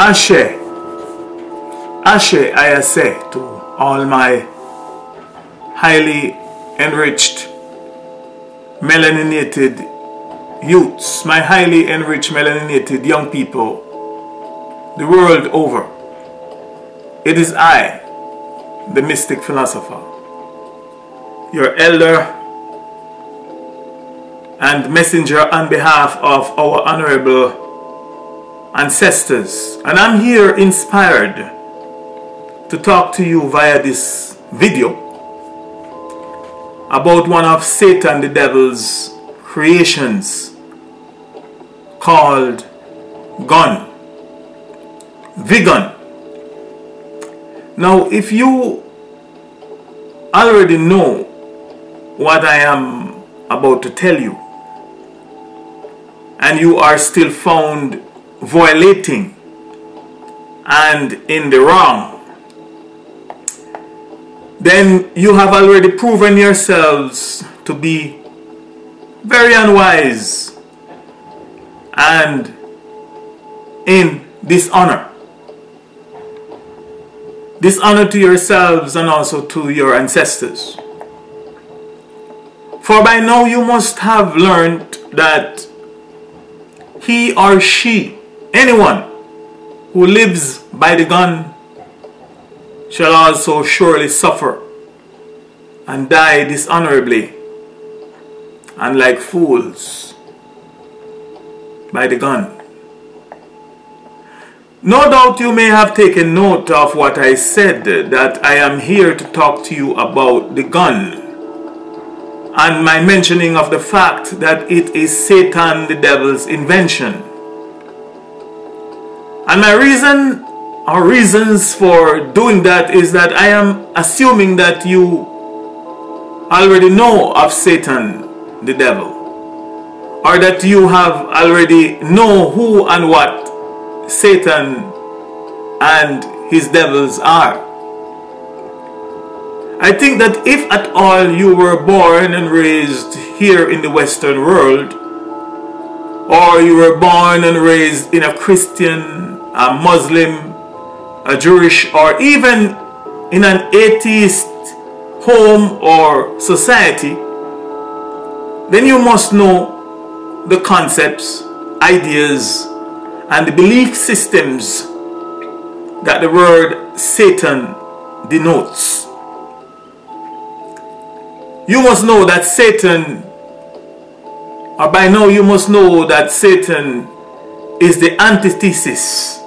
Ashe, Ashe, I say to all my highly enriched, melaninated youths, my highly enriched, melaninated young people the world over. It is I, the mystic philosopher, your elder and messenger on behalf of our honorable ancestors. And I'm here inspired to talk to you via this video about one of Satan the devil's creations called gun. The gun. Now, if you already know what I am about to tell you, and you are still found violating and in the wrong, then you have already proven yourselves to be very unwise and in dishonor. Dishonor to yourselves and also to your ancestors. For by now you must have learned that he or she, anyone who lives by the gun, shall also surely suffer and die dishonorably and like fools by the gun. No doubt you may have taken note of what I said, that I am here to talk to you about the gun, and my mentioning of the fact that it is Satan the devil's invention. And my reason or reasons for doing that is that I am assuming that you already know of Satan the devil, or that you have already know who and what Satan and his devils are. I think that if at all you were born and raised here in the Western world, or you were born and raised in a Christian, a Muslim, a Jewish, or even in an atheist home or society, then you must know the concepts, ideas, and the belief systems that the word Satan denotes. You must know that Satan, or by now you must know that Satan is the antithesis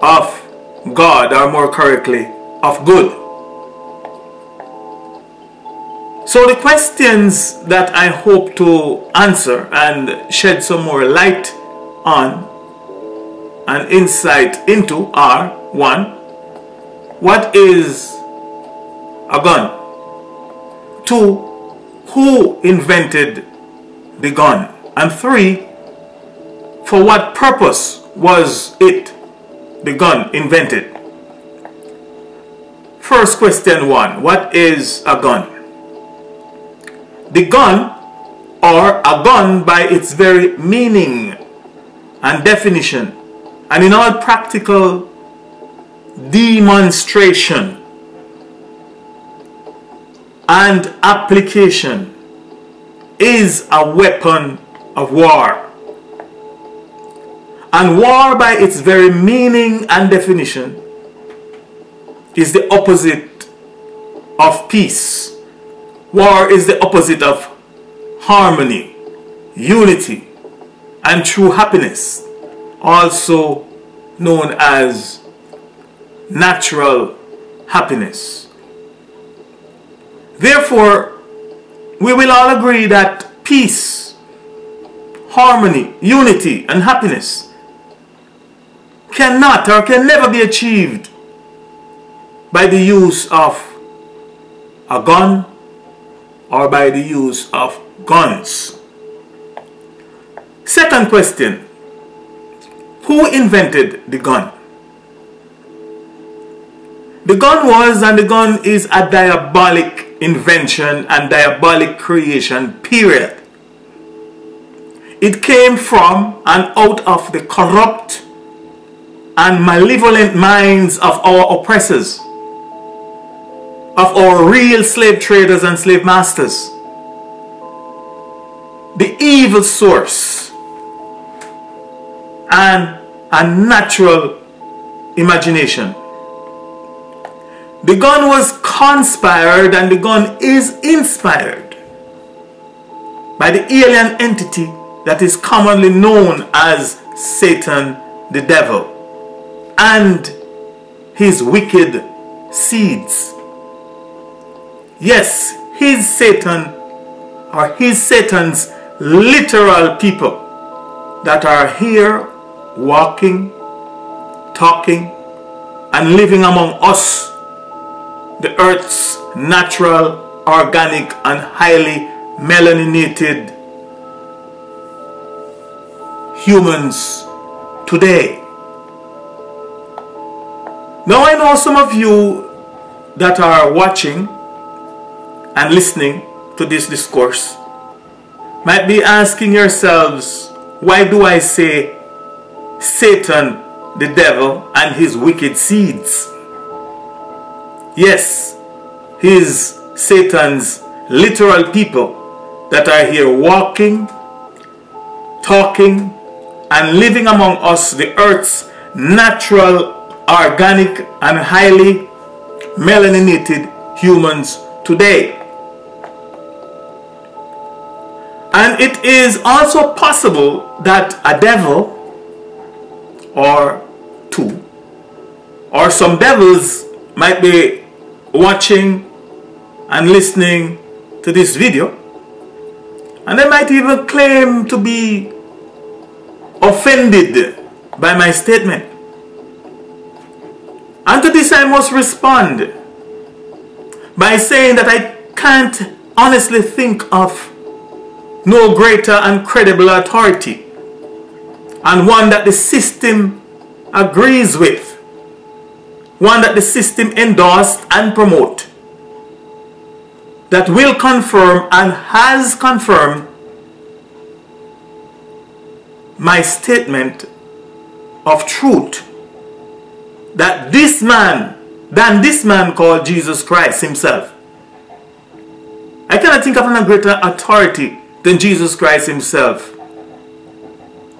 of God, or more correctly, of good. So the questions that I hope to answer and shed some more light on an insight into are: one, what is a gun? Two, who invented the gun? And three, for what purpose was it the gun invented? First question one, what is a gun? The gun, or a gun by its very meaning and definition, and in all practical demonstration and application, is a weapon of war. And war, by its very meaning and definition, is the opposite of peace. War is the opposite of harmony, unity, and true happiness, also known as natural happiness. Therefore, we will all agree that peace, harmony, unity, and happiness cannot or can never be achieved by the use of a gun or by the use of guns. Second question, who invented the gun? The gun was, and the gun is, a diabolic invention and diabolic creation, period. It came from and out of the corrupt and malevolent minds of our oppressors, of our real slave traders and slave masters. The evil source and a natural imagination. The gun was conspired and the gun is inspired by the alien entity that is commonly known as Satan, the devil, and his wicked seeds. Yes, his Satan, or his Satan's literal people that are here walking, talking, and living among us, the earth's natural, organic, and highly melaninated humans today. Now I know some of you that are watching and listening to this discourse might be asking yourselves, why do I say Satan, the devil, and his wicked seeds? Yes, his Satan's literal people that are here walking, talking, and living among us, the earth's natural, organic, and highly melaninated humans today. And it is also possible that a devil or two or some devils might be watching and listening to this video, and they might even claim to be offended by my statement. And to this I must respond by saying that I can't honestly think of no greater and credible authority, and one that the system agrees with, one that the system endorsed and promote, that will confirm and has confirmed my statement of truth, that this man, than this man called Jesus Christ himself. I cannot think of any greater authority than Jesus Christ himself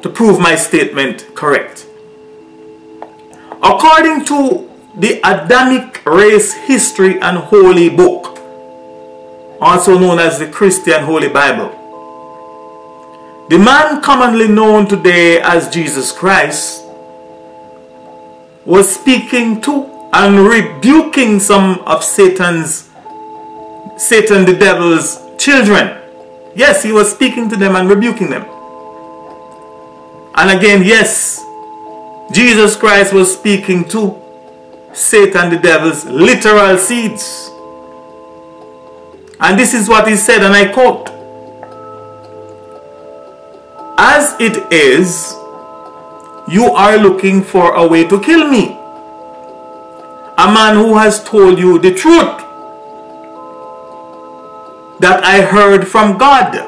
to prove my statement correct. According to the Adamic Race History and Holy Book, also known as the Christian Holy Bible, the man commonly known today as Jesus Christ was speaking to and rebuking some of Satan the devil's children. Yes, he was speaking to them and rebuking them. And again, yes, Jesus Christ was speaking to Satan the devil's literal seeds. And this is what he said, and I quote, "As it is, you are looking for a way to kill me, a man who has told you the truth that I heard from God.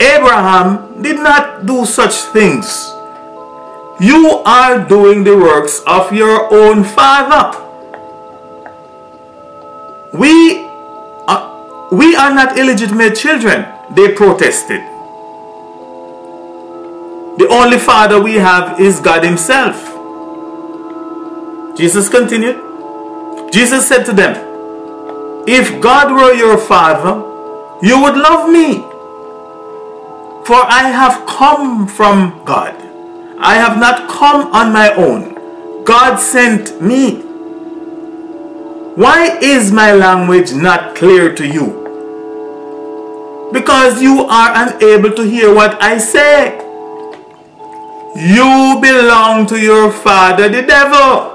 Abraham did not do such things. You are doing the works of your own father. We are not illegitimate children," they protested. "The only father we have is God himself." Jesus continued. Jesus said to them, "If God were your father, you would love me, for I have come from God. I have not come on my own. God sent me. Why is my language not clear to you? Because you are unable to hear what I say. You belong to your father, the devil,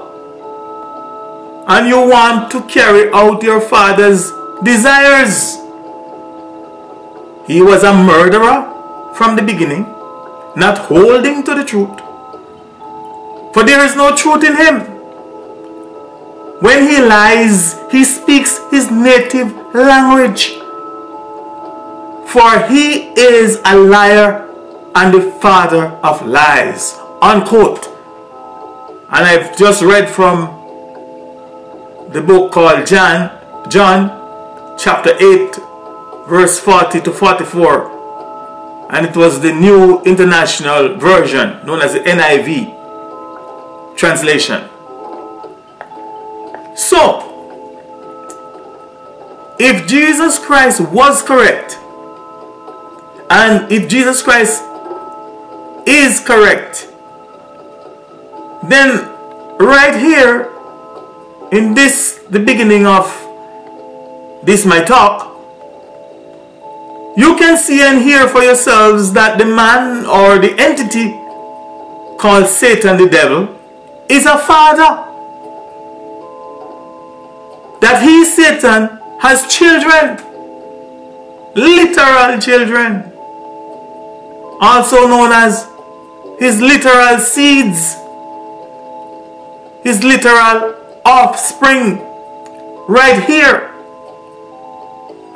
and you want to carry out your father's desires. He was a murderer from the beginning, not holding to the truth, for there is no truth in him. When he lies, he speaks his native language, for he is a liar and the father of lies." Unquote. And I've just read from the book called John chapter 8 verse 40 to 44, and it was the New International Version known as the NIV translation. So if Jesus Christ was correct, and if Jesus Christ is correct, then right here in this, the beginning of this my talk, you can see and hear for yourselves that the man or the entity called Satan, the devil, is a father. That he, Satan, has children, literal children, also known as his literal seeds, his literal offspring, right here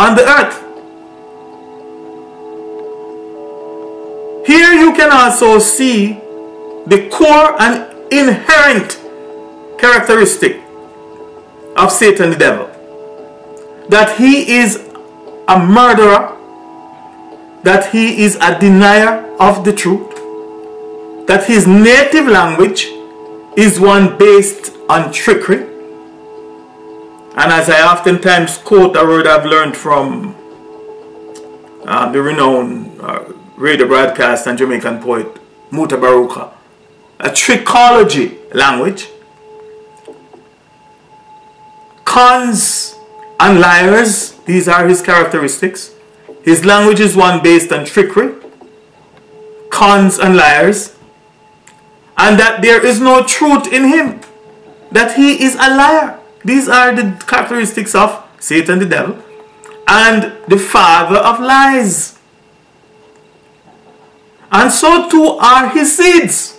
on the earth. Here you can also see the core and inherent characteristic of Satan the devil, that he is a murderer, that he is a denier of the truth, that his native language is one based on trickery. And as I oftentimes quote a word I've learned from the renowned radio broadcast and Jamaican poet Muta Baruka, a trickology language, cons and liars, these are his characteristics. His language is one based on trickery, cons and liars, and that there is no truth in him, that he is a liar. These are the characteristics of Satan the devil, and the father of lies. And so too are his seeds.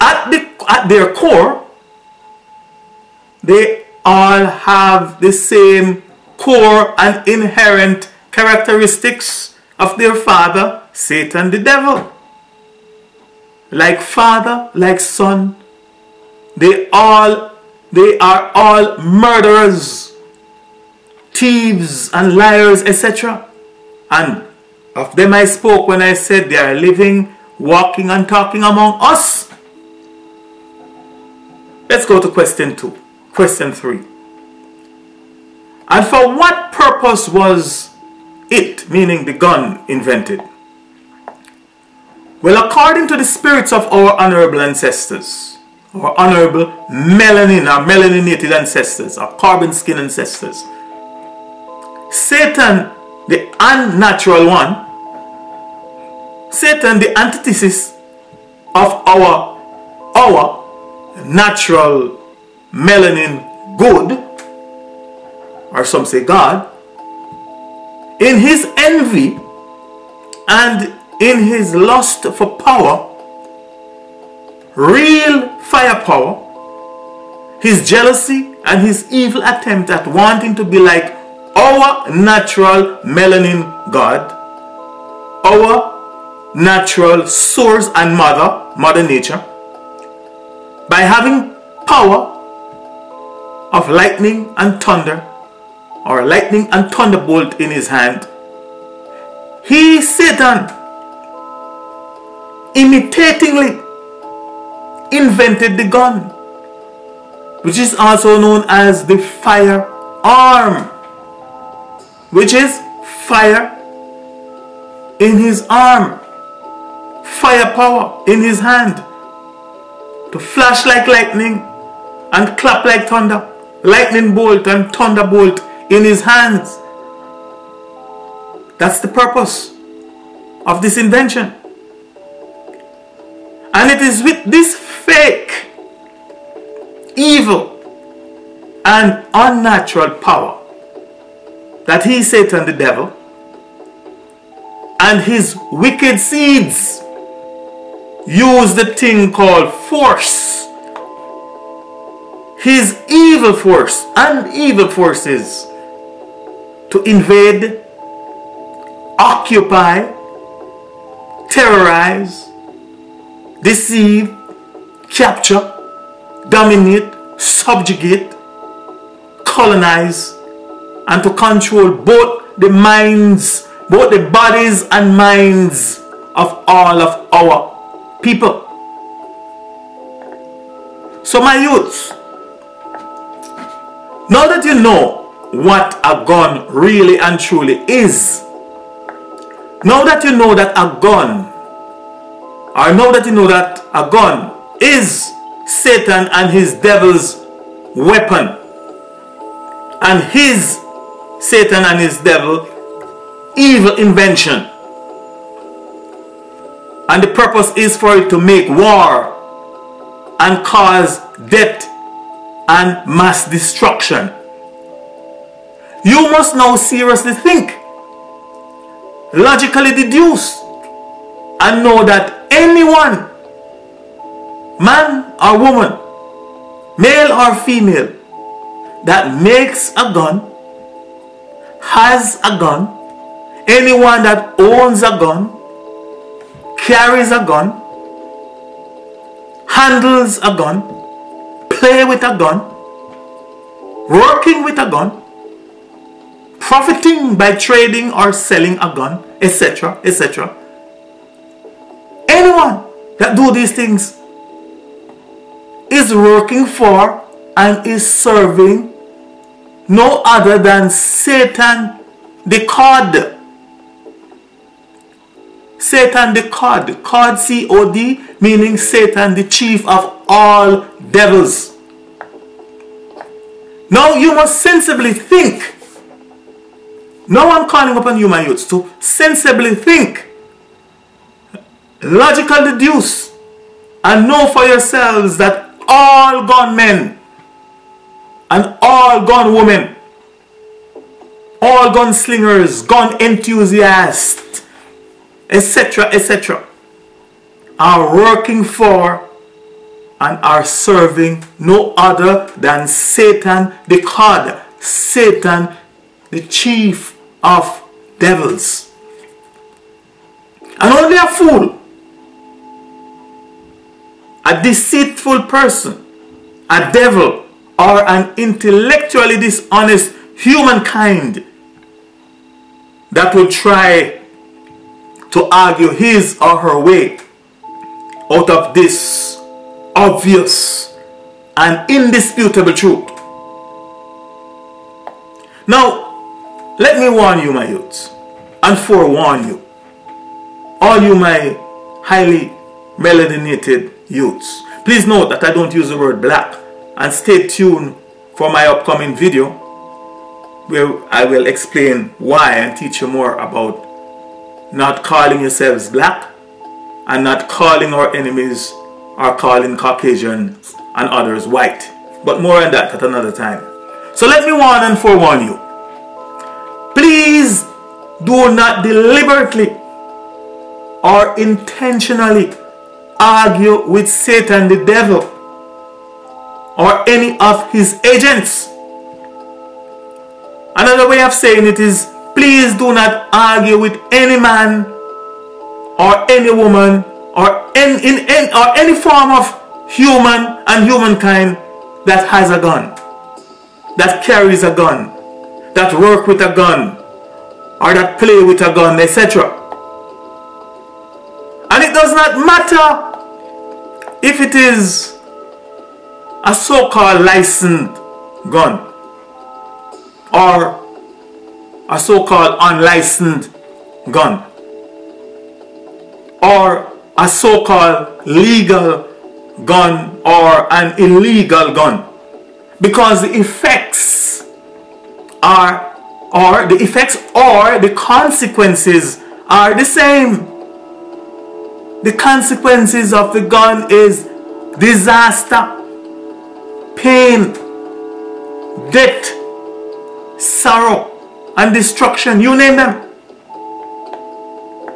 At their core, they all have the same core and inherent characteristics of their father, Satan the devil. Like father, like son, they are all murderers, thieves and liars, etc. And of them I spoke when I said they are living, walking and talking among us. Let's go to question 2. Question 3. And for what purpose was it, meaning the gun, invented? Well, according to the spirits of our honorable ancestors, our honorable melanin, our melaninated ancestors, our carbon skin ancestors, Satan, the unnatural one, Satan, the antithesis of our natural melanin good, or some say God, in his envy and in his lust for power, real firepower, his jealousy and his evil attempt at wanting to be like our natural melanin God, our natural source and mother nature, by having power of lightning and thunder, or lightning and thunderbolt in his hand, he, Satan, imitatingly invented the gun, which is also known as the firearm, which is fire in his arm, firepower in his hand, to flash like lightning and clap like thunder. Lightning bolt and thunderbolt in his hands. That's the purpose of this invention. And it is with this fake, evil and unnatural power that he, Satan the devil, and his wicked seeds use the thing called force, his evil force and evil forces, to invade, occupy, terrorize, deceive, capture, dominate, subjugate, colonize, and to control both the minds, both the bodies and minds of all of our people. So my youths, now that you know what a gun really and truly is, now that you know that a gun, or now that you know that a gun is Satan and his devil's weapon, and his Satan and his devil evil invention, and the purpose is for it to make war and cause death and mass destruction, you must now seriously think, logically deduce, and know that anyone, man or woman, male or female, that makes a gun, has a gun, anyone that owns a gun, carries a gun, handles a gun, play with a gun, working with a gun, profiting by trading or selling a gun, etc., etc. Anyone that do these things is working for and is serving no other than Satan the cod. Satan the cod. Cod, C-O-D, meaning Satan the chief of all devils. Now you must sensibly think. Now I'm calling upon you, my youths, to sensibly think, logical deduce, and know for yourselves that all gunmen and all gun women, all gun slingers, gun enthusiasts, etc., etc., are working for and are serving no other than Satan the cod, Satan the chief of devils. And only a fool, a deceitful person, a devil, or an intellectually dishonest humankind that will try to argue his or her way out of this obvious and indisputable truth. Now, let me warn you, my youths, and forewarn you, all you my highly melanated youths. Please note that I don't use the word black, and stay tuned for my upcoming video where I will explain why and teach you more about not calling yourselves black and not calling our enemies or calling Caucasian and others white. But more on that at another time. So let me warn and forewarn you. Please do not deliberately or intentionally argue with Satan the devil or any of his agents. Another way of saying it is, please do not argue with any man or any woman or any form of human and humankind that has a gun, that carries a gun, that work with a gun, or that play with a gun, etc. And it does not matter if it is a so-called licensed gun or a so-called unlicensed gun or a so-called legal gun or an illegal gun, because the effects are, or the effects or the consequences are the same. The consequences of the gun is disaster, pain, death, sorrow, and destruction. You name them.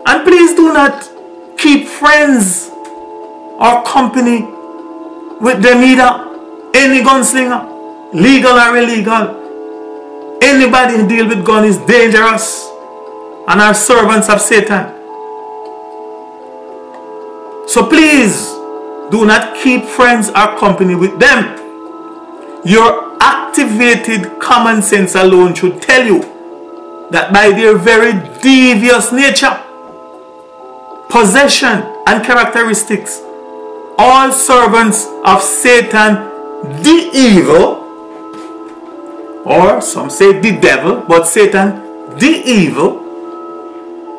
And please do not keep friends or company with them either. Any gunslinger, legal or illegal, anybody who deals with gun is dangerous and are servants of Satan. So please do not keep friends or company with them. Your activated common sense alone should tell you that by their very devious nature, possession and characteristics, all servants of Satan the evil, or some say the devil, but Satan the evil,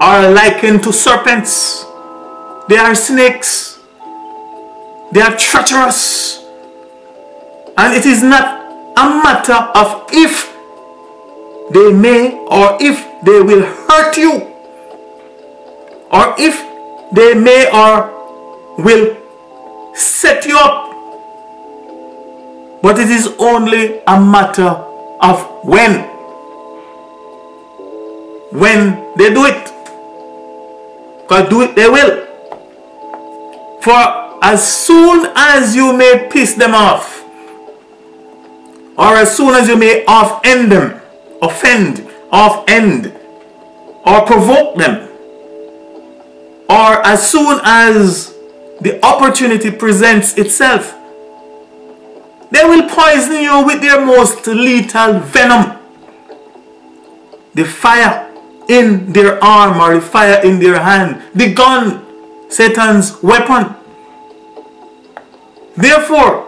are likened to serpents. They are snakes. They are treacherous. And it is not a matter of if they may or if they will hurt you, or if they may or will set you up, but it is only a matter of when they do it. Because do it they will. For as soon as you may piss them off, or as soon as you may offend them, or provoke them, or as soon as the opportunity presents itself, they will poison you with their most lethal venom. The fire in their arm, or the fire in their hand, the gun, Satan's weapon. Therefore,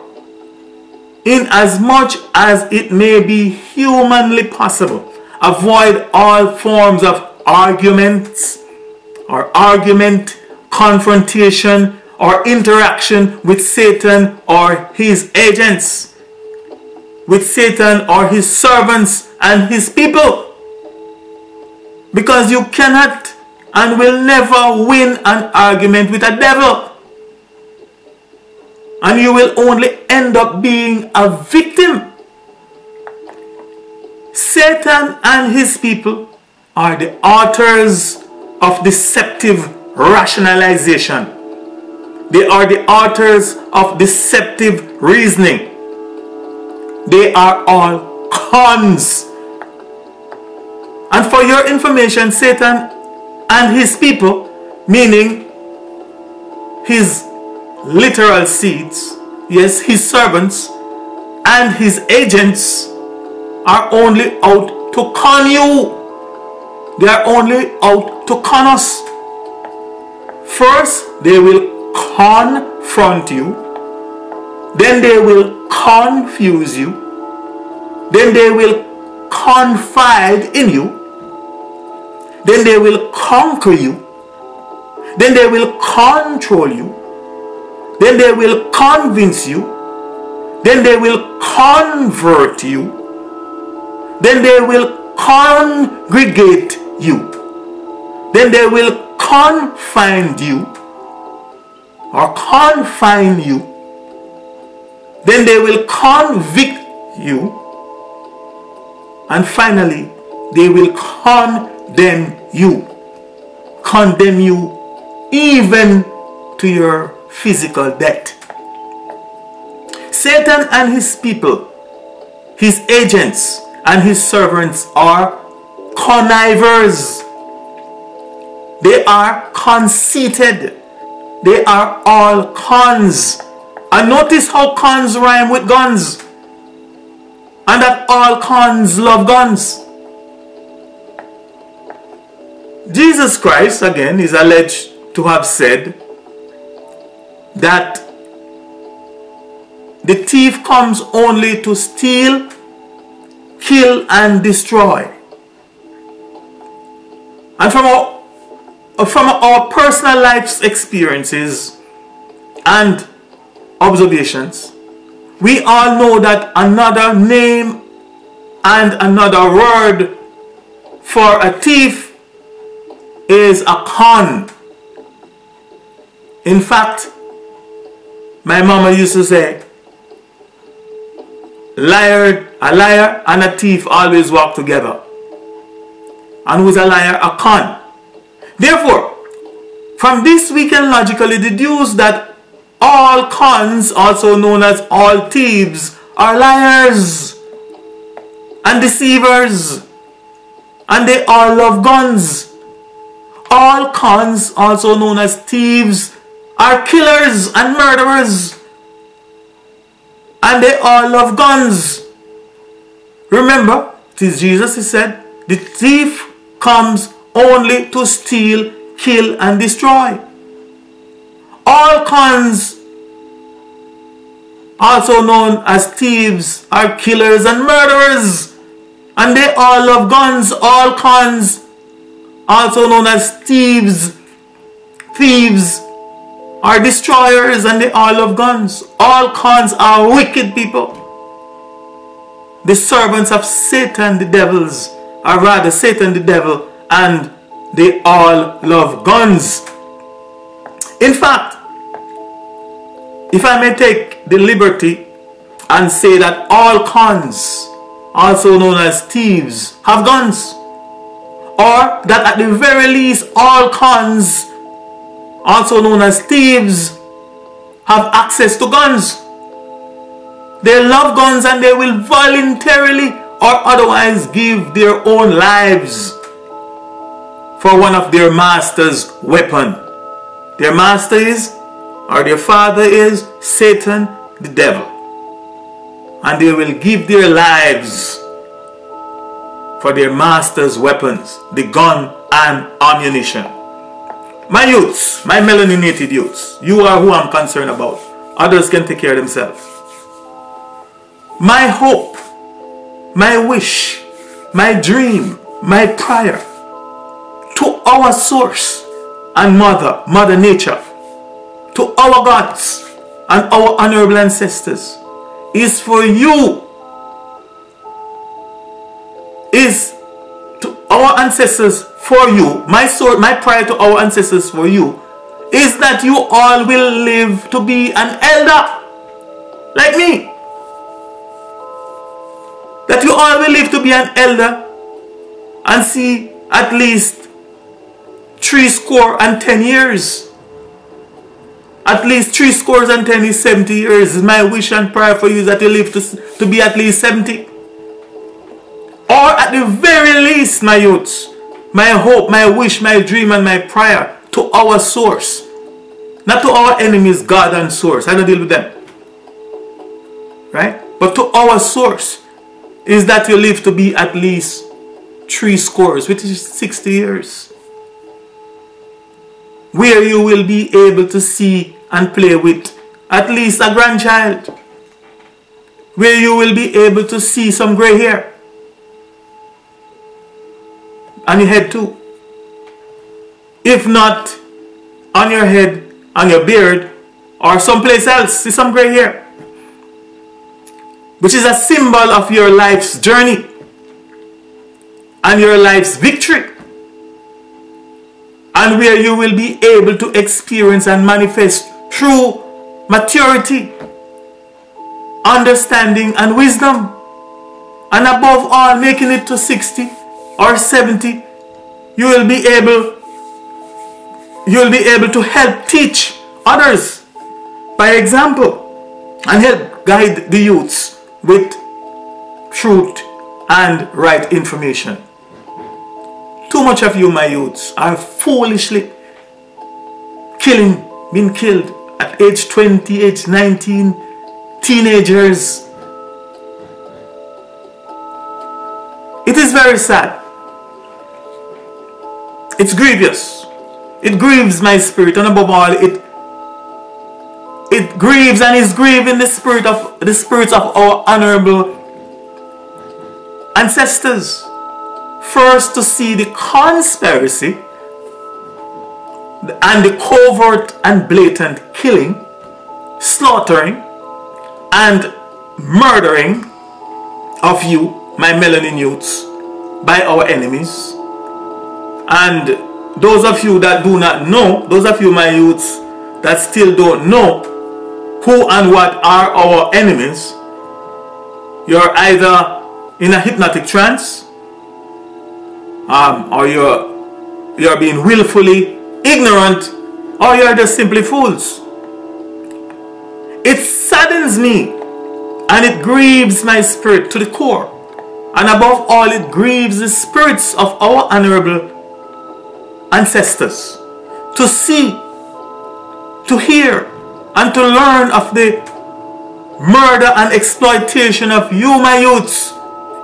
inasmuch as it may be humanly possible, avoid all forms of arguments or argument, confrontation, or interaction with Satan or his agents, with Satan or his servants and his people, because you cannot and will never win an argument with a devil, and you will only end up being a victim. Satan and his people are the authors of deceptive rationalization. They are the authors of deceptive reasoning. They are all cons. And for your information, Satan and his people, meaning his literal seeds, yes, his servants and his agents, are only out to con you. They are only out to con us. First, they will confront you, then they will confuse you, then they will confide in you, then they will conquer you, then they will control you, then they will convince you, then they will convert you, then they will congregate you, then they will confine you, or confine you, then they will convict you, and finally they will condemn you even to your physical death. Satan and his people, his agents and his servants, are connivers. They are conceited. They are all cons. And notice how cons rhyme with guns, and that all cons love guns. Jesus Christ, again, is alleged to have said that the thief comes only to steal, kill, and destroy. And from our personal life's experiences and observations, we all know that another name and another word for a thief is a con. In fact, my mama used to say, a liar and a thief always walk together. And who's a liar? A con. Therefore, from this we can logically deduce that all cons, also known as all thieves, are liars and deceivers, and they all love guns. All cons, also known as thieves, are killers and murderers, and they all love guns. Remember, it is Jesus, he said, the thief comes only to steal, kill, and destroy. All cons, also known as thieves, are killers and murderers, and they all love guns. All cons, also known as thieves are destroyers, and they all love guns. All cons are wicked people. The servants of Satan, the devils, or rather Satan the devil, and they all love guns. In fact, if I may take the liberty and say that all cons, also known as thieves, have guns, or that at the very least all cons, also known as thieves, have access to guns. They love guns and they will voluntarily or otherwise give their own lives for one of their master's weapon. Their master is, or their father is, Satan the devil. And they will give their lives for their master's weapons, the gun and ammunition. My youths, my melanated youths, you are who I'm concerned about. Others can take care of themselves. My hope, my wish, my dream, my prayer to our source and Mother Nature, to our gods and our honorable ancestors, is for you, is to our ancestors for you, my soul, my prayer to our ancestors for you, is that you all will live to be an elder, like me. That you all will live to be an elder and see at least 70 years. At least 70 is 70 years. My wish and prayer for you is that you live to be at least 70. Or at the very least, my youths, my hope, my wish, my dream, and my prayer to our source. Not to our enemies, God and source. I don't deal with them. Right? But to our source is that you live to be at least 70, which is 60 years. Where you will be able to see and play with at least a grandchild. Where you will be able to see some gray hair. On your head too. If not on your head, on your beard, or someplace else, see some gray hair. Which is a symbol of your life's journey and your life's victory. And where you will be able to experience and manifest true maturity, understanding, and wisdom. And above all, making it to 60 or 70, you will be able to help teach others by example and help guide the youths with truth and right information. Too much of you, my youths, are foolishly being killed at age 20, age 19, teenagers. It is very sad. It's grievous. It grieves my spirit, and above all, it grieves and is grieving the spirits of our honorable ancestors. First, to see the conspiracy and the covert and blatant killing, slaughtering, and murdering of you, my melanin youths, by our enemies. And those of you that do not know, those of you, my youths, that still don't know who and what are our enemies, you're either in a hypnotic trance, or you're being willfully ignorant, or you're just simply fools. It saddens me and it grieves my spirit to the core, and above all it grieves the spirits of our honorable ancestors to see to hear and to learn of the murder and exploitation of human youths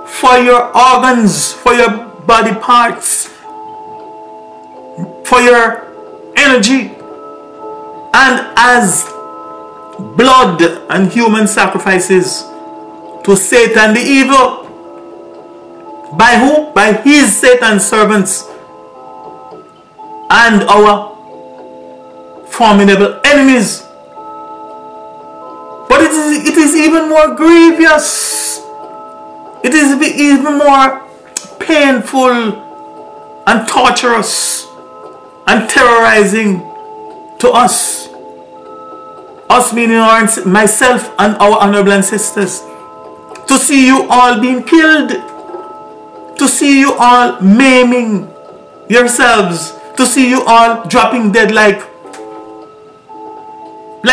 for your organs, for your body parts, for your energy, and as blood and human sacrifices to Satan the evil. By who? By his Satan servants and our formidable enemies. But it is even more grievous. It is even more painful and torturous and terrorizing to us. Us meaning myself and our honorable ancestors. To see you all being killed. To see you all maiming yourselves. To see you all dropping dead like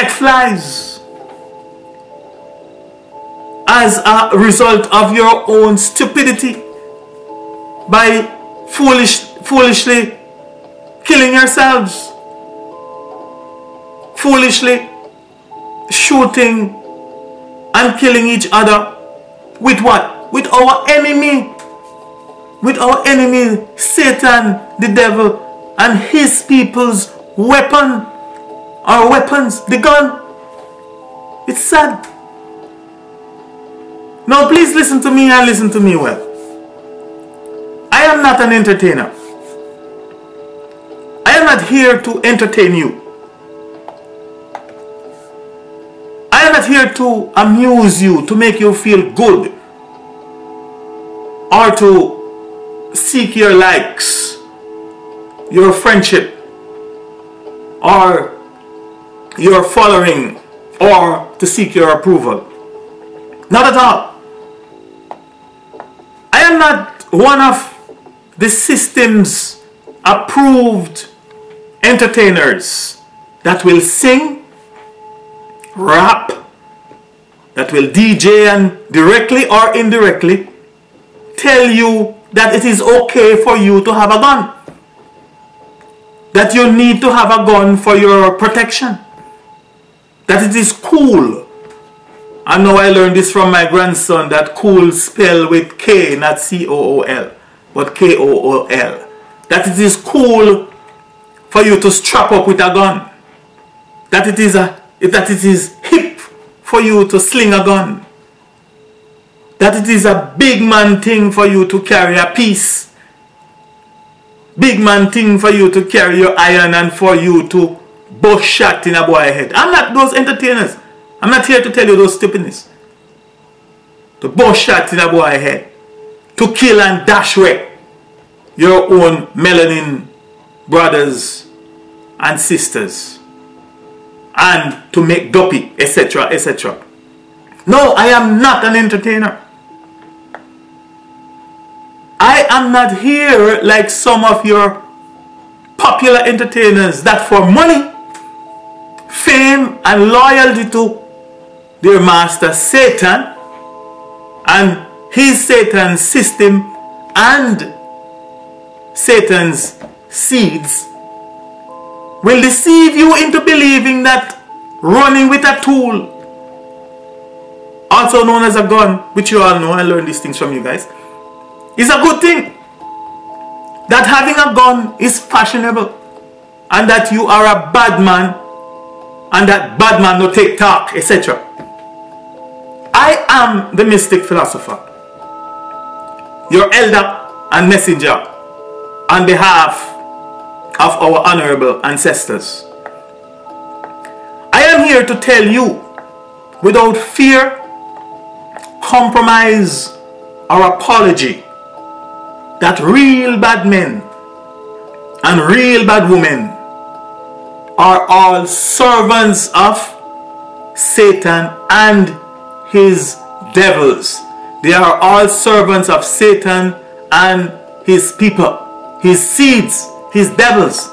flies. As a result of your own stupidity. By foolishly killing yourselves. Foolishly shooting and killing each other with what? With our enemy. With our enemy, Satan, the devil, and his people's weapon. Our weapons, the gun. It's sad. Now please listen to me and listen to me well. I am not an entertainer. I am not here to entertain you. I am not here to amuse you, to make you feel good, or to seek your likes, your friendship, or your following, or to seek your approval. Not at all. I am not one of the system's approved entertainers that will sing, rap, that will DJ and directly or indirectly tell you that it is okay for you to have a gun, that you need to have a gun for your protection, that it is cool. I know I learned this from my grandson, that cool spell with K, not C-O-O-L, but K-O-O-L, that it is cool for you to strap up with a gun, that it is hip for you to sling a gun, that it is a big man thing for you to carry a piece, big man thing for you to carry your iron and for you to bush shot in a boy head. I'm not those entertainers. I'm not here to tell you those stupidness. To bush shot in a boy head, to kill and dash wreck your own melanin brothers and sisters, and to make guppy, etc., etc. No, I am not an entertainer. I am not here like some of your popular entertainers that for money, fame, and loyalty to their master Satan and his Satan's system and Satan's seeds will deceive you into believing that running with a tool, also known as a gun, which you all know, I learned these things from you guys, is a good thing. That having a gun is fashionable, and that you are a bad man, and that bad man no take talk, etc. I am the mystic philosopher, your elder and messenger, on behalf of our honorable ancestors. I am here to tell you, without fear, compromise, or apology, that real bad men and real bad women are all servants of Satan and his devils. They are all servants of Satan and his people, his seeds, his devils.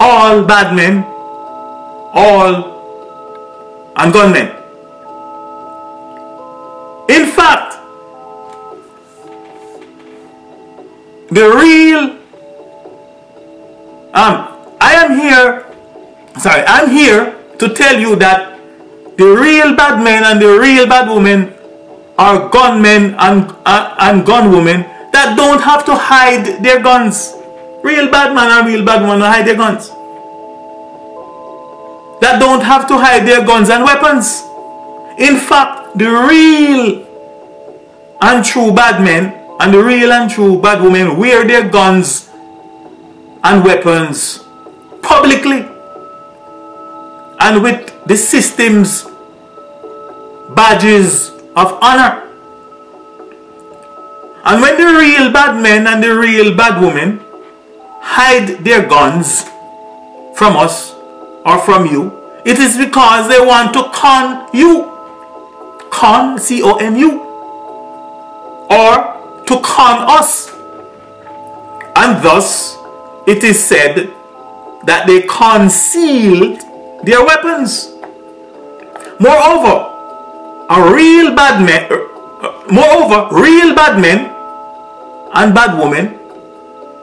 All bad men, all and gunmen. In fact, the real I am here to tell you that the real bad men and the real bad women are gunmen and gun women that don't have to hide their guns. Real bad man and real bad woman don't hide their guns. That don't have to hide their guns and weapons. In fact, the real and true bad men and the real and true bad women wear their guns and weapons publicly, and with the system's badges of honor. And when the real bad men and the real bad women hide their guns from us or from you, it is because they want to con you. Con, C-O-N-U, or to con us. And thus it is said that they concealed their weapons. Moreover, real bad men and bad women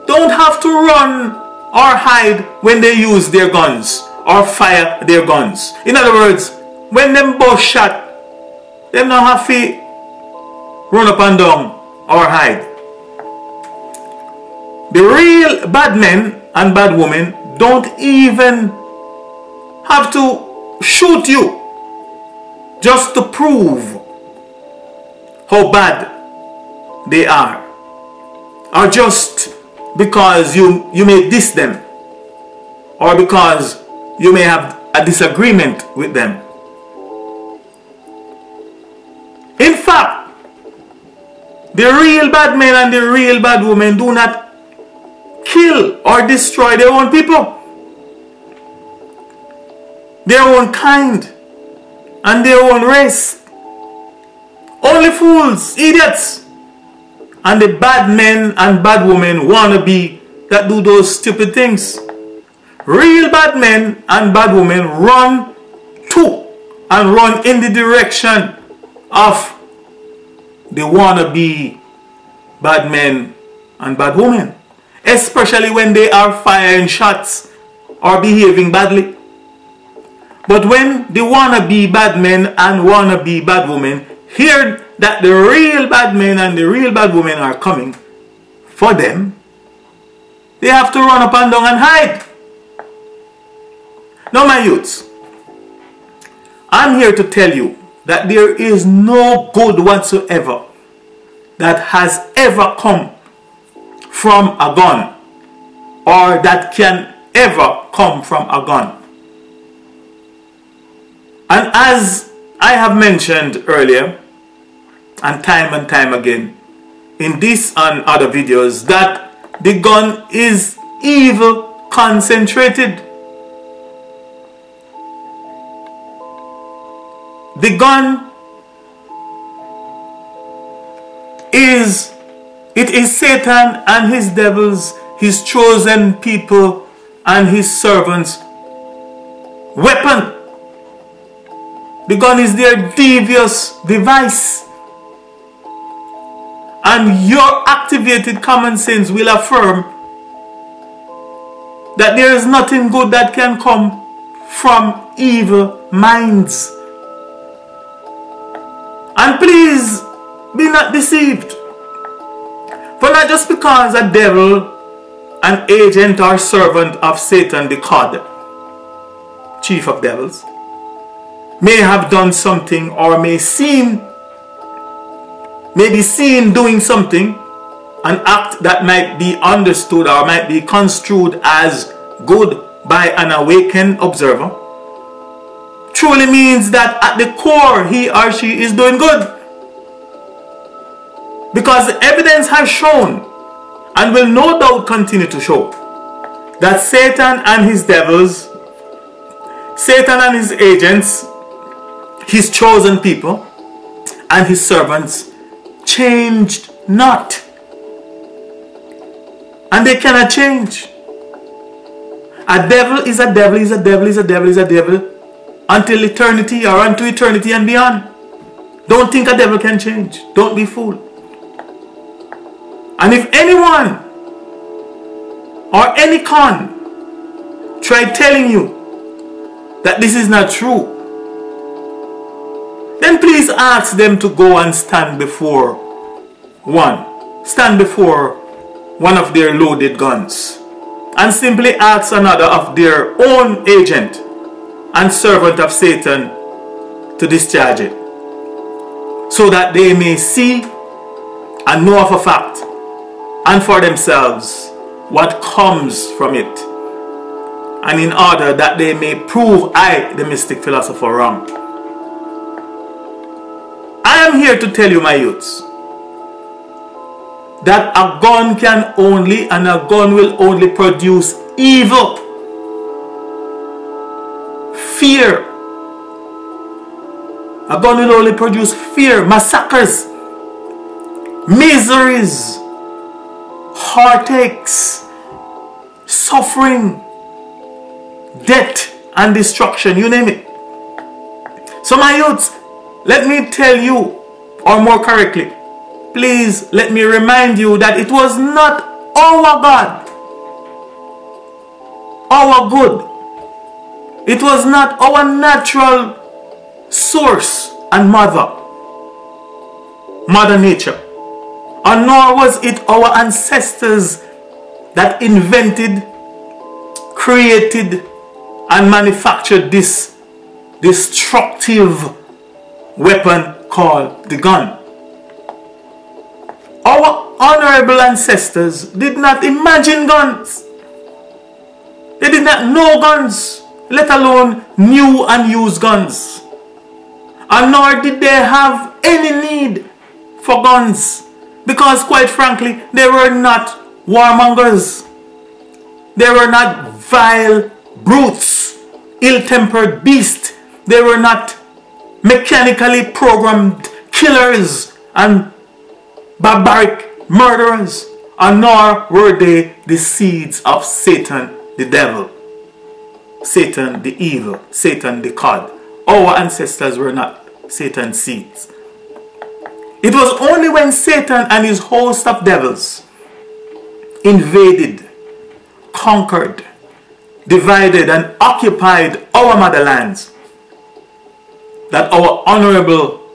don't have to run or hide when they use their guns or fire their guns. In other words, when them both shot, them don't have to run up and down or hide. The real bad men and bad women don't even have to shoot you just to prove how bad they are, or just because you may diss them, or because you may have a disagreement with them. In fact, the real bad men and the real bad women do not kill or destroy their own people, their own kind and their own race. Only fools, idiots, and the bad men and bad women wannabe that do those stupid things. Real bad men and bad women run to and run in the direction of the wannabe bad men and bad women, especially when they are firing shots or behaving badly. But when the wannabe bad men and wannabe bad women hear that the real bad men and the real bad women are coming for them, they have to run up and down and hide. Now, my youths, I'm here to tell you that there is no good whatsoever that has ever come from a gun, or that can ever come from a gun. And as I have mentioned earlier, and time again, in this and other videos, that the gun is evil concentrated. The gun is, it is Satan and his devils, his chosen people and his servants' weapon. The gun is their devious device. And your activated common sense will affirm that there is nothing good that can come from evil minds. And please be not deceived. For not just because a devil, an agent or servant of Satan, the God, chief of devils, may have done something or may be seen doing something, an act that might be understood or might be construed as good by an awakened observer, truly means that at the core he or she is doing good. Because the evidence has shown, and will no doubt continue to show, that Satan and his devils, Satan and his agents, his chosen people and his servants changed not, and they cannot change. A devil is a devil is a devil is a devil is a devil until eternity, or unto eternity and beyond. Don't think a devil can change. Don't be fooled. And if anyone or any con try telling you that this is not true, then please ask them to go and stand before one of their loaded guns, and simply ask another of their own agent and servant of Satan to discharge it, so that they may see and know of a fact, and for themselves, what comes from it, and in order that they may prove I, the mystic philosopher, wrong. I am here to tell you, my youths, that a gun can only, and a gun will only produce evil, fear. A gun will only produce fear, massacres, miseries, heartaches, suffering, death and destruction, you name it. So my youths, let me tell you, or more correctly, please let me remind you that it was not our God, our good. It was not our natural source and mother nature. And nor was it our ancestors that invented, created, and manufactured this destructive weapon called the gun. Our honorable ancestors did not imagine guns. They did not know guns, let alone new and used guns. And nor did they have any need for guns, because quite frankly, they were not warmongers. They were not vile brutes, ill-tempered beasts. They were not mechanically programmed killers and barbaric murderers, and nor were they the seeds of Satan the devil, Satan the evil, Satan the cod. Our ancestors were not Satan's seeds. It was only when Satan and his host of devils invaded, conquered, divided, and occupied our motherlands that our honorable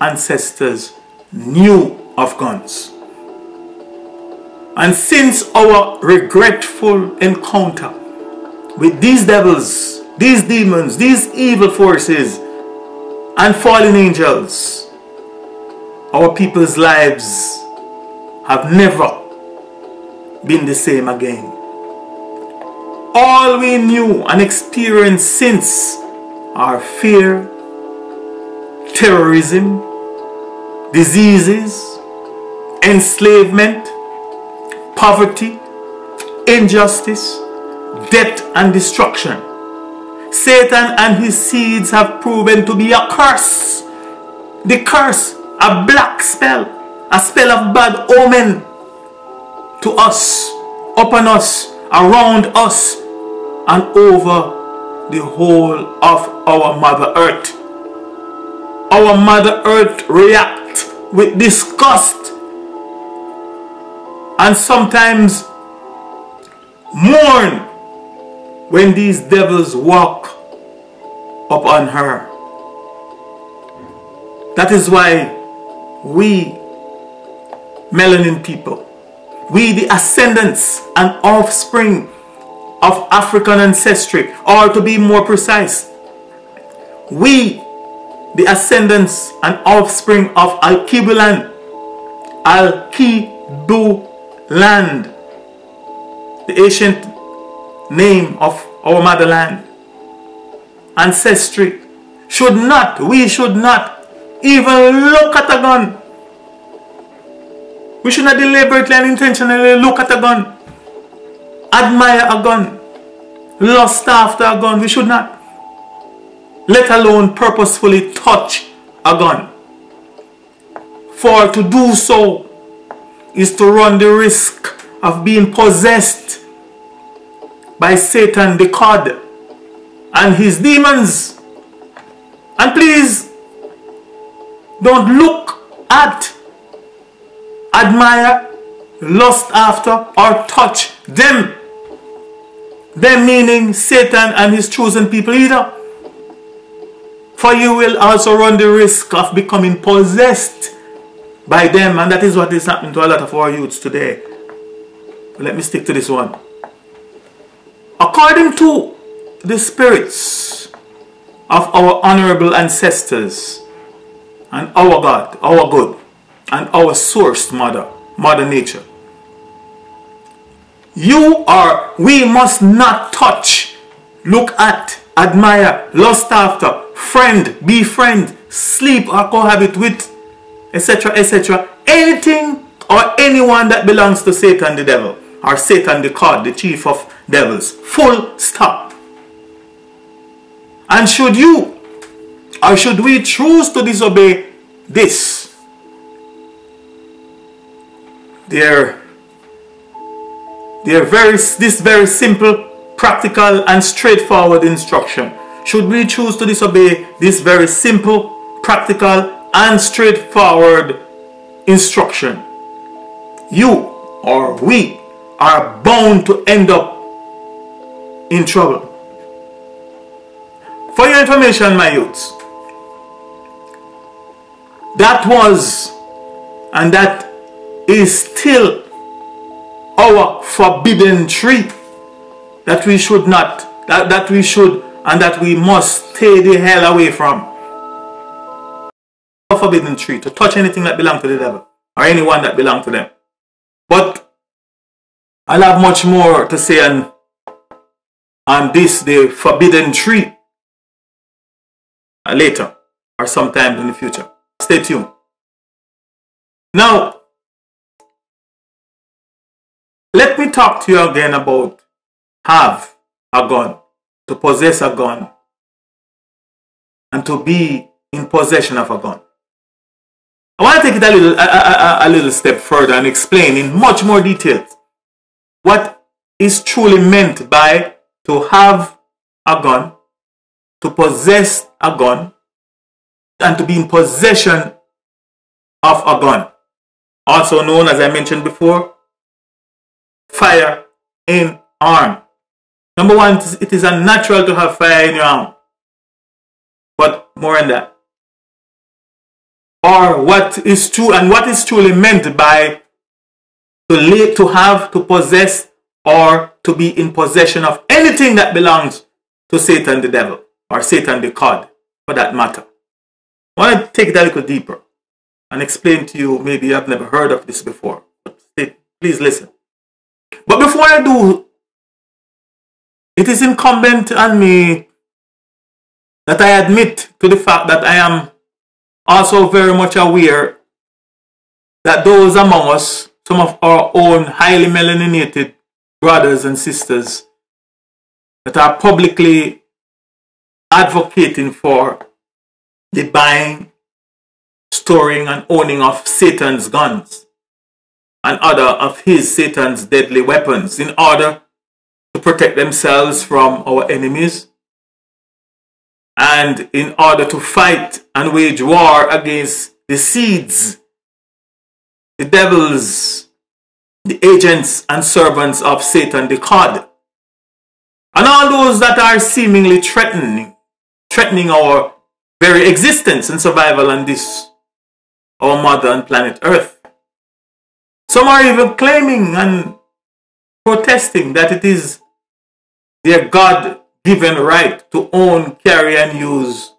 ancestors knew of guns. And since our regretful encounter with these devils, these demons, these evil forces and fallen angels, our people's lives have never been the same again. All we knew and experienced since are fear, terrorism, diseases, enslavement, poverty, injustice, death and destruction. Satan and his seeds have proven to be a curse. The curse, a black spell, a spell of bad omen to us, upon us, around us, and over the whole of our Mother Earth. Our Mother Earth reacts with disgust, and sometimes mourn when these devils walk upon her. That is why we melanin people, we the ascendants and offspring of African ancestry, or to be more precise, we the ascendants and offspring of Al-Kibuland, the ancient name of our motherland, ancestry, should not, we should not even look at a gun. We should not deliberately and intentionally look at a gun, admire a gun, lust after a gun. We should not, let alone purposefully touch a gun. For to do so is to run the risk of being possessed by Satan the cod and his demons. And please don't look at, admire, lust after, or touch them. Them meaning Satan and his chosen people either. for you will also run the risk of becoming possessed by them. And that is what is happening to a lot of our youths today. But let me stick to this one. According to the spirits of our honorable ancestors and our God, our good, and our source, Mother Nature, we must not touch, look at, admire, lust after, friend, befriend, sleep or cohabit with, etc., etc., anything or anyone that belongs to Satan the devil, or Satan the God, the chief of devils, full stop. And should you or should we choose to disobey this, this very simple, practical and straightforward instruction, should we choose to disobey this very simple, practical and straightforward instruction, you or we are bound to end up in trouble. For your information, my youths, that was and that is still our forbidden tree that we should not, that we should and that we must stay the hell away from. A forbidden tree to touch anything that belongs to the devil or anyone that belongs to them. But I'll have much more to say on this, the forbidden tree, later or sometime in the future. Stay tuned. Now, let me talk to you again about have a gun, to possess a gun, and to be in possession of a gun. I want to take it a little step further and explain in much more detail what is truly meant by to have a gun, to possess a gun, and to be in possession of a gun, also known, as I mentioned before, fire in arm. Number one, it is unnatural to have fire in your arm. But more than that. Or what is true and what is truly meant by to live, to have, to possess, or to be in possession of anything that belongs to Satan the devil or Satan the God, for that matter. I want to take it a little deeper and explain to you, maybe you have never heard of this before. Please listen. But before I do, it is incumbent on me that I admit to the fact that I am also very much aware that those among us, some of our own highly melaninated brothers and sisters, that are publicly advocating for the buying, storing and owning of Satan's guns and other of Satan's deadly weapons in order to protect themselves from our enemies and in order to fight and wage war against the seeds, the devils, the agents and servants of Satan the God, and all those that are seemingly threatening our very existence and survival on this, our mother and planet Earth. Some are even claiming and protesting that it is their God-given right to own, carry, and use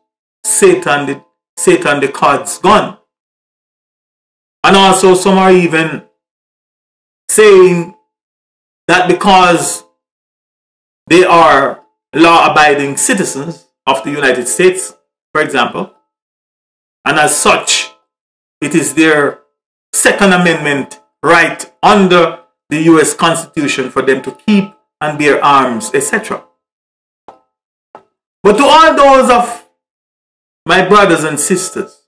Satan the God's gun. And also some are even saying that because they are law-abiding citizens of the United States, for example, and as such, it is their Second Amendment right under the US Constitution for them to keep and bear arms, etc. But to all those of my brothers and sisters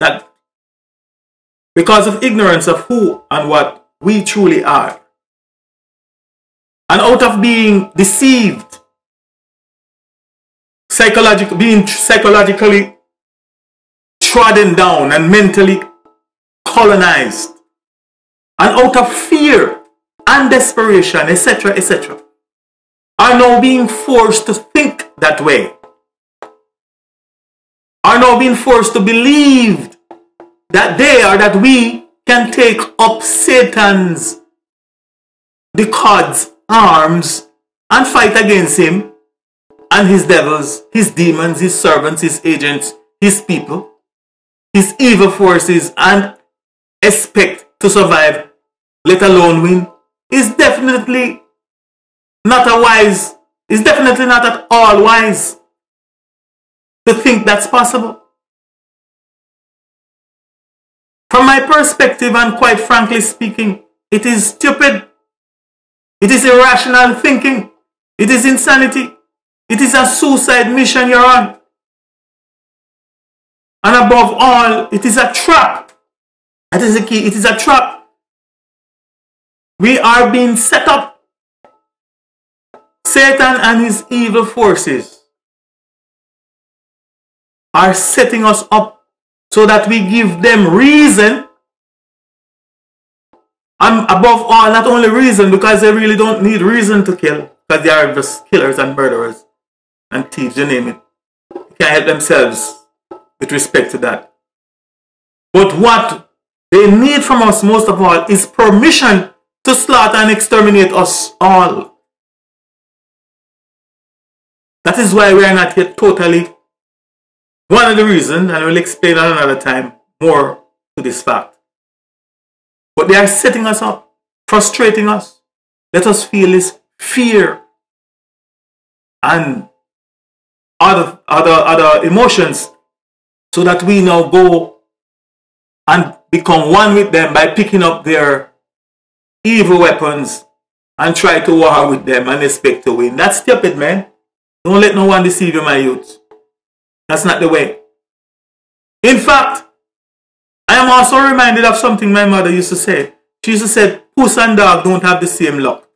that because of ignorance of who and what we truly are, and out of being deceived, being psychologically trodden down and mentally colonized, and out of fear and desperation, etc., etc., are now being forced to think that way. are now being forced to believe that they or that we can take up Satan's, the cod's arms and fight against him and his devils, his demons, his servants, his agents, his people, his evil forces, and expect to survive, let alone win, is definitely not a wise, is definitely not at all wise to think that's possible. From my perspective, and quite frankly speaking, it is stupid. It is irrational thinking. It is insanity. It is a suicide mission you're on. And above all, it is a trap. That is the key. It is a trap. We are being set up. Satan and his evil forces are setting us up so that we give them reason. And above all, not only reason, because they really don't need reason to kill, because they are just killers and murderers and thieves, you name it. They can't help themselves with respect to that. But what they need from us most of all is permission to slaughter and exterminate us all. That is why we are not yet totally, one of the reasons, and I will explain at another time more to this fact. But they are setting us up, frustrating us. Let us feel this fear and other emotions, so that we now go and become one with them by picking up their evil weapons and try to war with them and expect to win. That's stupid, man. Don't let no one deceive you, my youth. That's not the way. In fact, I am also reminded of something my mother used to say. She used to say, puss and dog don't have the same luck.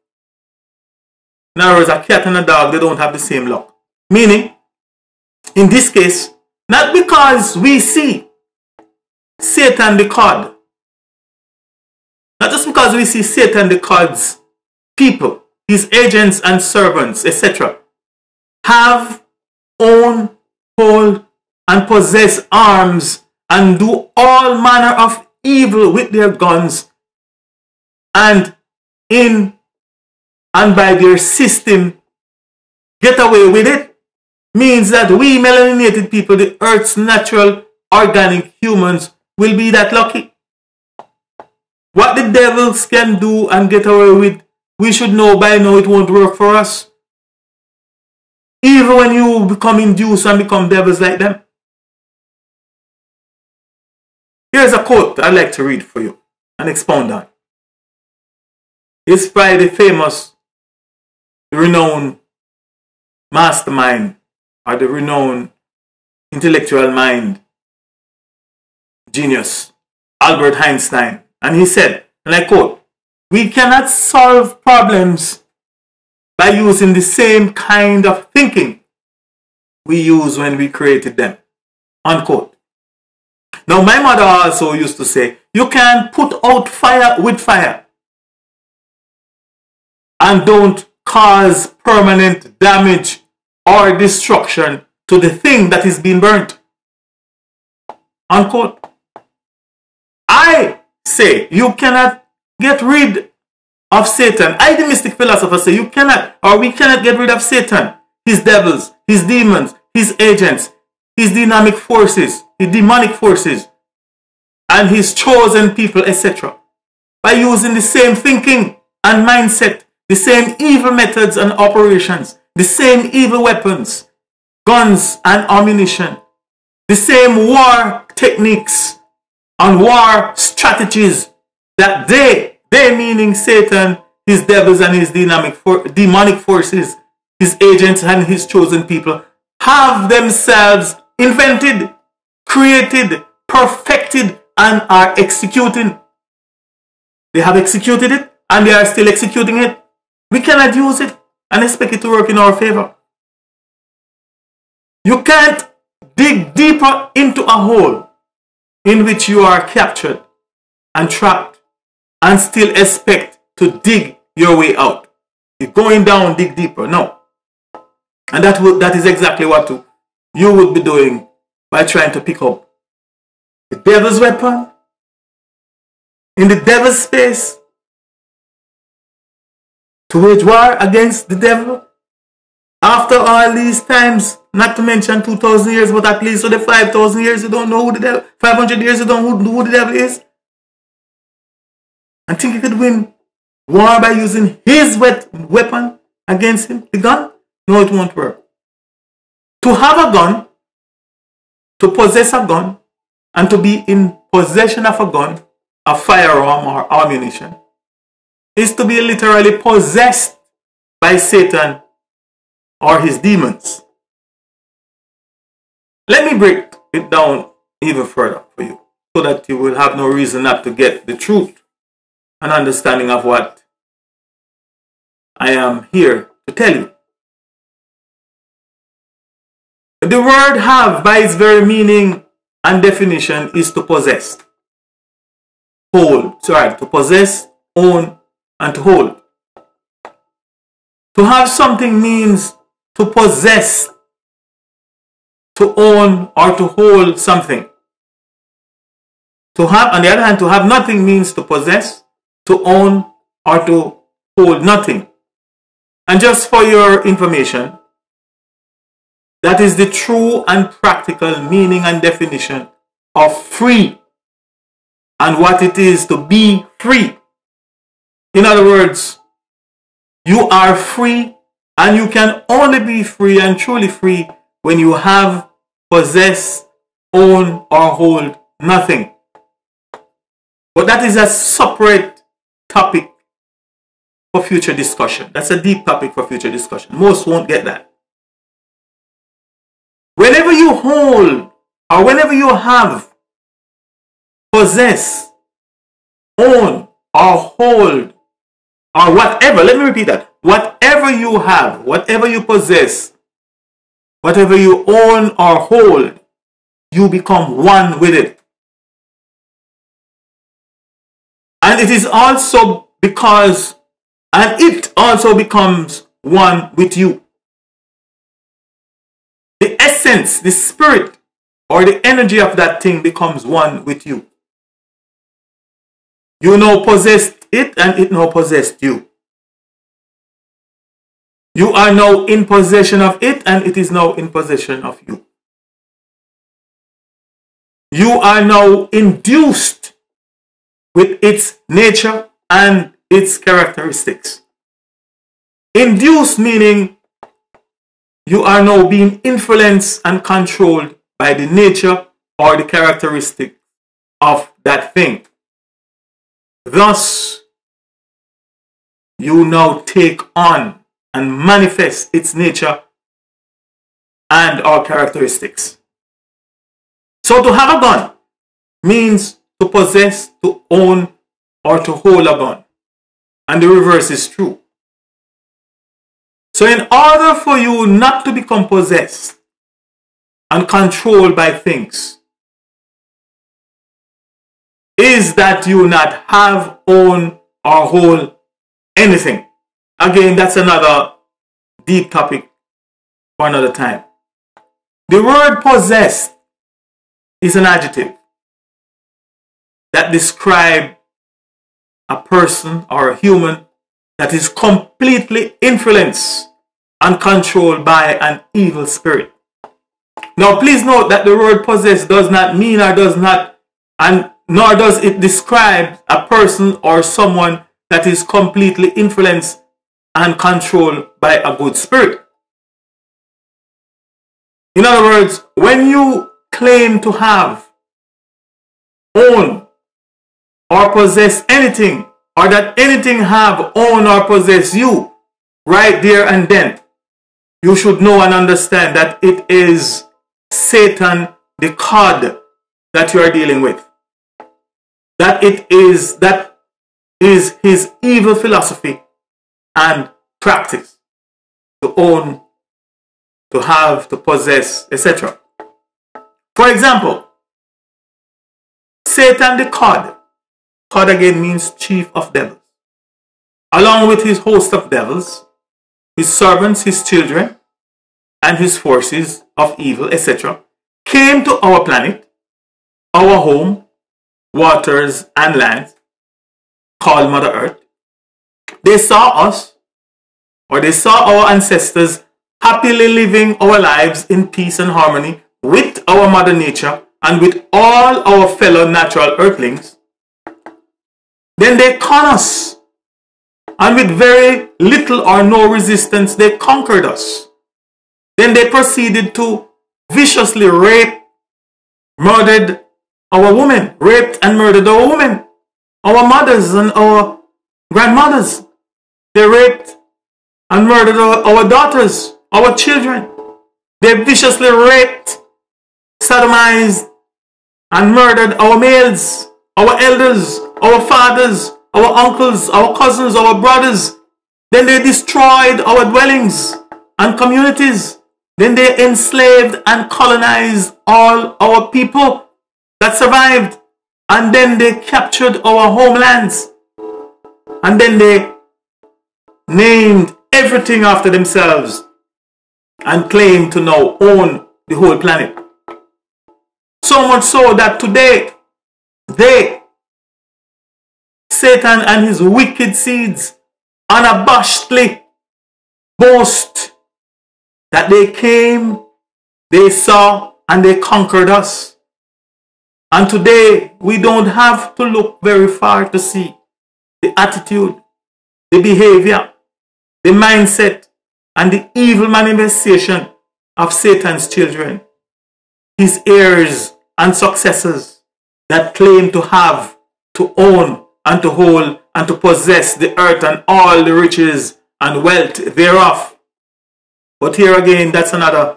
In other words, a cat and a dog, they don't have the same luck. Meaning, in this case, not because we see Satan the cod, not just because we see Satan the cod's people, his agents and servants, etc., have, own, hold, and possess arms and do all manner of evil with their guns and in and by their system get away with it, means that we melanated people, the earth's natural organic humans, will be that lucky. What the devils can do and get away with, we should know by now it won't work for us. Even when you become induced and become devils like them. Here's a quote I'd like to read for you and expound on. It's by the famous, renowned mastermind, or the renowned intellectual mind, genius, Albert Einstein. And he said, and I quote, "We cannot solve problems by using the same kind of thinking we use when we created them." Unquote. Now, my mother also used to say, you can put out fire with fire and don't cause permanent damage or destruction to the thing that is being burnt. Unquote. I say you cannot get rid of Satan. I, the mystic philosopher, say you cannot, or we cannot get rid of Satan, his devils, his demons, his agents, his dynamic forces, his demonic forces, and his chosen people, etc., by using the same thinking and mindset, the same evil methods and operations, the same evil weapons, guns and ammunition, the same war techniques and war strategies that they meaning Satan, his devils and his demonic forces, his agents and his chosen people, have themselves invented, created, perfected, and are executing. They have executed it and they are still executing it. We cannot use it and expect it to work in our favor. You can't dig deeper into a hole in which you are captured and trapped and still expect to dig your way out. You're going down, dig deeper. No. And that is exactly what you would be doing by trying to pick up the devil's weapon in the devil's space to wage war against the devil. After all these times, not to mention 2,000 years, but at least so the 5,000 years you don't know who the devil, 500 years you don't know who the devil is. And think you could win war by using his weapon against him, the gun? No, it won't work. To have a gun, to possess a gun, and to be in possession of a gun, a firearm or ammunition, is to be literally possessed by Satan or his demons. Let me break it down even further for you, so that you will have no reason not to get the truth and understanding of what I am here to tell you. The word have, by its very meaning and definition, is to possess, hold, sorry, to possess, own, and to hold. To have something means to possess, to own, or to hold something. To have, on the other hand, to have nothing means to possess, to own, or to hold nothing. And just for your information, that is the true and practical meaning and definition of free and what it is to be free. In other words, you are free, and you can only be free and truly free when you have, possess, own, or hold nothing. But that is a separate topic for future discussion. That's a deep topic for future discussion. Most won't get that. Whenever you hold, or whenever you have, possess, own, or hold, or whatever, let me repeat that, whatever you have, whatever you possess, whatever you own or hold, you become one with it. And it is also because, and it also becomes one with you. The essence, the spirit, or the energy of that thing becomes one with you. You now possessed it, and it now possessed you. You are now in possession of it, and it is now in possession of you. You are now induced with its nature and its characteristics. Induced meaning you are now being influenced and controlled by the nature or the characteristic of that thing. Thus, you now take on and manifest its nature and our characteristics. So to have a gun means to possess, to own, or to hold a gun. And the reverse is true. So in order for you not to become possessed and controlled by things, is that you not have, own, or hold anything. Again, that's another deep topic for another time. The word possessed is an adjective that describes a person or a human that is completely influenced and controlled by an evil spirit. Now, please note that the word possessed does not mean or does not and nor does it describe a person or someone that is completely influenced and controlled by a good spirit. In other words, when you claim to have, own, or possess anything, or that anything have, own, or possess you, right there and then, you should know and understand that it is Satan, the cod, that you are dealing with. That is his evil philosophy and practice, to own, to have, to possess, etc. For example, Satan the cod, cod again means chief of devils, along with his host of devils, his servants, his children, and his forces of evil, etc., came to our planet, our home, waters and lands, called Mother Earth, they saw us, or they saw our ancestors happily living our lives in peace and harmony with our Mother Nature and with all our fellow natural earthlings. Then they conned us, and with very little or no resistance, they conquered us. Then they proceeded to viciously raped and murdered our women, our mothers and our grandmothers. They raped and murdered our daughters, our children. They viciously raped, sodomized, and murdered our males, our elders, our fathers, our uncles, our cousins, our brothers. Then they destroyed our dwellings and communities. Then they enslaved and colonized all our people that survived. And then they captured our homelands. And then they named everything after themselves and claimed to now own the whole planet. So much so that today, Satan and his wicked seeds unabashedly boast that they came, they saw, and they conquered us. And today, we don't have to look very far to see the attitude, the behavior, the mindset, and the evil manifestation of Satan's children, his heirs and successors that claim to have, to own, and to hold and to possess the earth and all the riches and wealth thereof. But here again, that's another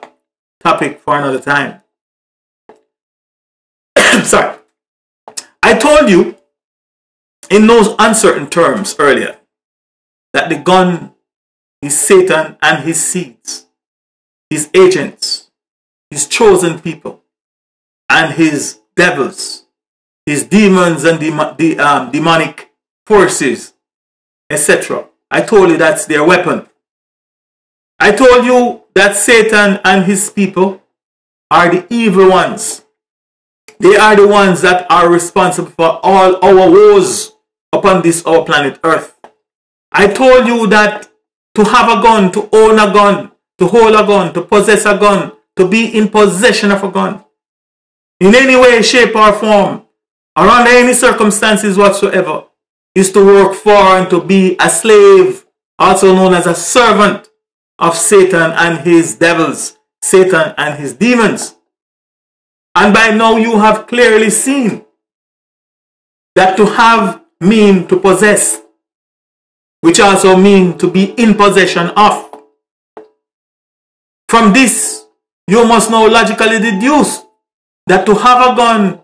topic for another time. Sorry. I told you in those uncertain terms earlier that the gun is Satan and his seeds, his agents, his chosen people, and his devils, his demons and demonic forces, etc. I told you that's their weapon. I told you that Satan and his people are the evil ones. They are the ones that are responsible for all our woes upon this our planet Earth. I told you that to have a gun, to own a gun, to hold a gun, to possess a gun, to be in possession of a gun, in any way, shape or form, or under any circumstances whatsoever, is to work for and to be a slave, also known as a servant of Satan and his devils, Satan and his demons. And by now you have clearly seen that to have means to possess, which also means to be in possession of. From this, you must now logically deduce that to have a gun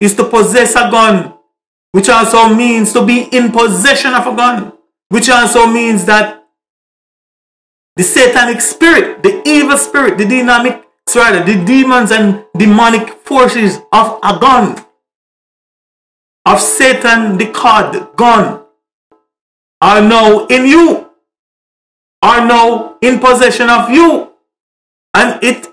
is to possess a gun, which also means to be in possession of a gun, which also means that the satanic spirit, the evil spirit, the demons and demonic forces of a gun, of Satan the card gun, are now in you, are now in possession of you, and it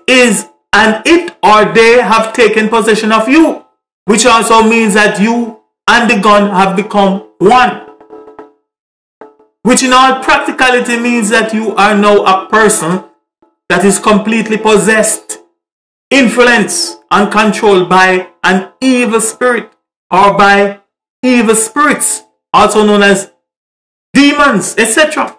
or they have taken possession of you, which also means that you and the gun have become one. Which in all practicality means that you are now a person that is completely possessed, influenced and controlled by an evil spirit or by evil spirits, also known as demons, etc.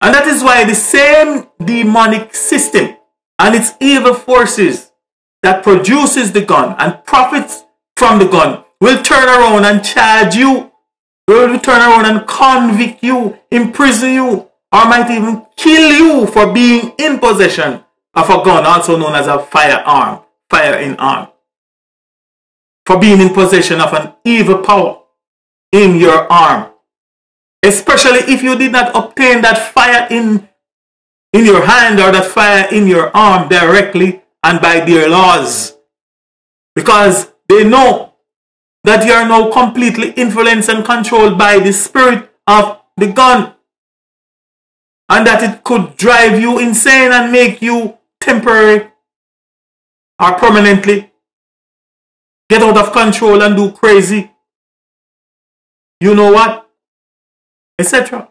And that is why the same demonic system and its evil forces that produces the gun and profits from the gun will turn around and charge you, will turn around and convict you, imprison you, or might even kill you for being in possession of a gun, also known as a firearm, for being in possession of an evil power in your arm, especially if you did not obtain that fire in your hand or that fire in your arm directly and by their laws, because they know that you are now completely influenced and controlled by the spirit of the gun, and that it could drive you insane and make you temporarily or permanently get out of control and do crazy, you know what, etc.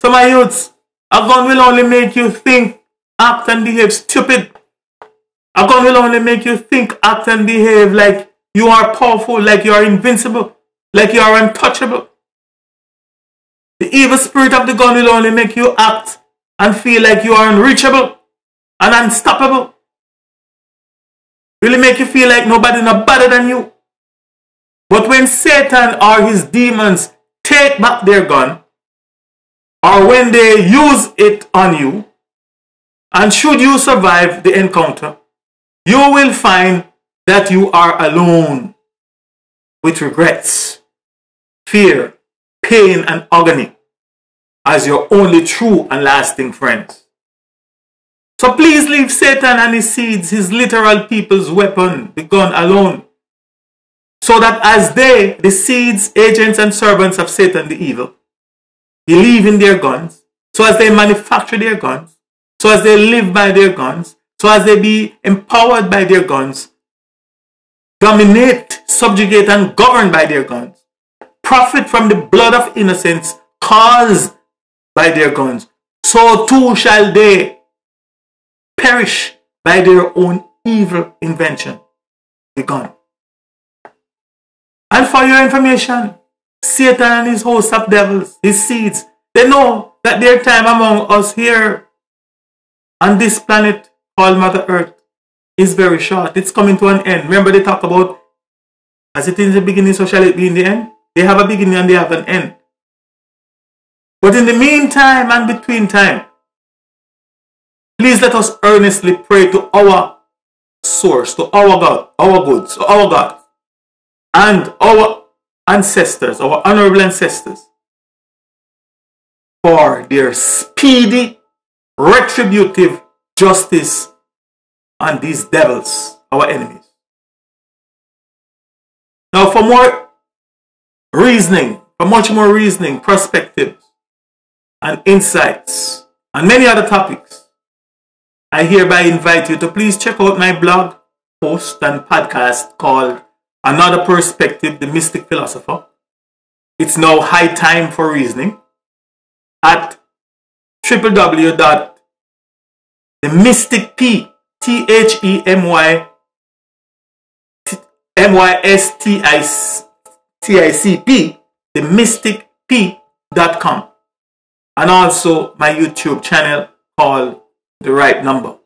So my youths, a gun will only make you think, act and behave stupid. A gun will only make you think, act and behave like you are powerful, like you are invincible, like you are untouchable. The evil spirit of the gun will only make you act and feel like you are unreachable and unstoppable. Really make you feel like nobody not better than you. But when Satan or his demons take back their gun, or when they use it on you, and should you survive the encounter, you will find that you are alone with regrets, fear, pain, and agony as your only true and lasting friends. So please leave Satan and his seeds, his literal people's weapon, the gun, alone, so that as they, the seeds, agents, and servants of Satan the evil, believe in their guns, so as they manufacture their guns, so as they live by their guns, so as they be empowered by their guns, dominate, subjugate, and governed by their guns, profit from the blood of innocence caused by their guns, so too shall they perish by their own evil invention, the gun. And for your information, Satan and his host of devils, his seeds, they know that their time among us here on this planet called Mother Earth is very short. It's coming to an end. Remember, they talked about as it is in the beginning, so shall it be in the end. They have a beginning and they have an end. But in the meantime and between time, please let us earnestly pray to our source, to our God, our goods, our God, and our ancestors, our honorable ancestors, for their speedy, retributive justice on these devils, our enemies. Now, for more reasoning, for much more reasoning, perspectives, and insights, and many other topics, I hereby invite you to please check out my blog, post, and podcast called Another Perspective, The Mystic Philosopher. It's now high time for reasoning at www.themysticp.com, and also my YouTube channel called The Right Number.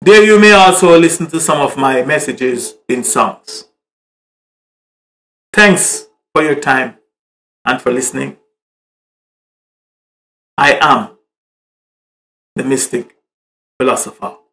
There you may also listen to some of my messages in songs. Thanks for your time and for listening. I am the Mystic Philosopher.